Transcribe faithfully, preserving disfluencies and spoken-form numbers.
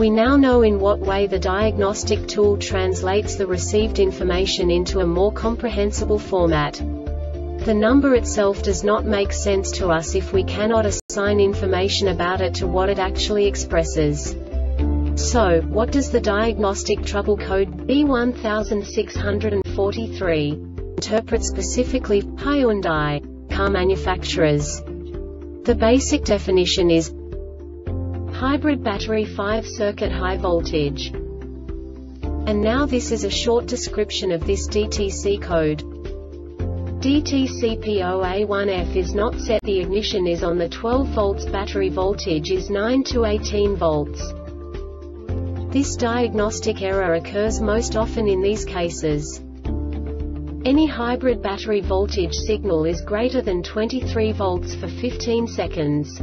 We now know in what way the diagnostic tool translates the received information into a more comprehensible format. The number itself does not make sense to us if we cannot assign information about it to what it actually expresses. So, what does the diagnostic trouble code B one six four three interpret specifically for Hyundai car manufacturers? The basic definition is hybrid battery five circuit high voltage. And now this is a short description of this D T C code. D T C P zero A one F is not set. The ignition is on, the twelve volts battery voltage is nine to eighteen volts. This diagnostic error occurs most often in these cases. Any hybrid battery voltage signal is greater than twenty-three volts for fifteen seconds.